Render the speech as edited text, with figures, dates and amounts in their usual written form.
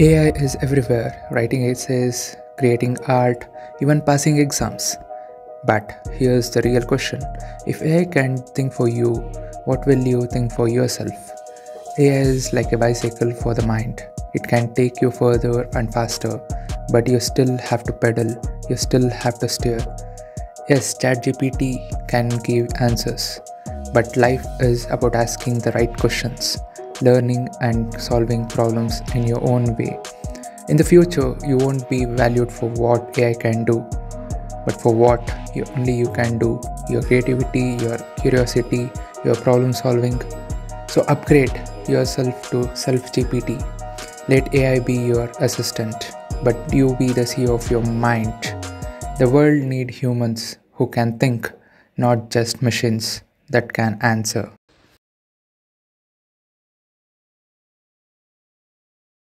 AI is everywhere, writing essays, creating art, even passing exams. But here's the real question. If AI can think for you, what will you think for yourself? AI is like a bicycle for the mind. It can take you further and faster, but you still have to pedal, you still have to steer. Yes, ChatGPT can give answers, but life is about asking the right questions, learning and solving problems in your own way. In the future, you won't be valued for what AI can do, but for what only you can do, your creativity, your curiosity, your problem solving. So upgrade yourself to Self-GPT. Let AI be your assistant, but you be the CEO of your mind. The world needs humans who can think, not just machines that can answer.